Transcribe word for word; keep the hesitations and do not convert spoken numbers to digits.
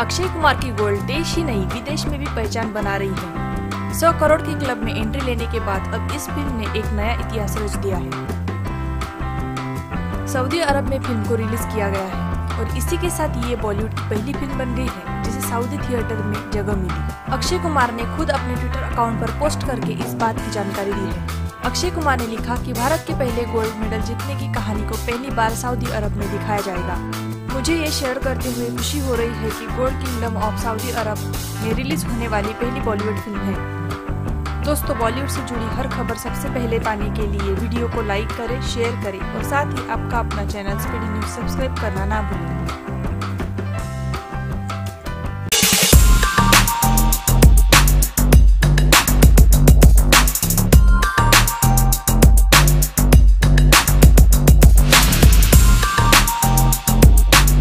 अक्षय कुमार की गोल्ड देश ही नहीं विदेश में भी पहचान बना रही है। सौ करोड़ के क्लब में एंट्री लेने के बाद अब इस फिल्म ने एक नया इतिहास रच दिया है। सऊदी अरब में फिल्म को रिलीज किया गया है और इसी के साथ ये बॉलीवुड की पहली फिल्म बन रही है जिसे सऊदी थिएटर में जगह मिली। अक्षय कुमार ने खुद अपने ट्विटर अकाउंट पर पोस्ट करके इस बात की जानकारी दी है। अक्षय कुमार ने लिखा कि भारत के पहले गोल्ड मेडल जीतने की कहानी को पहली बार सऊदी अरब में दिखाया जाएगा। मुझे ये शेयर करते हुए खुशी हो रही है कि गोल्ड किंगडम ऑफ सऊदी अरब में रिलीज होने वाली पहली बॉलीवुड फिल्म है। दोस्तों, बॉलीवुड से जुड़ी हर खबर सबसे पहले पाने के लिए वीडियो को लाइक करें, शेयर करें और साथ ही आपका अपना चैनल स्पीडी न्यूज सब्सक्राइब करना ना भूलें।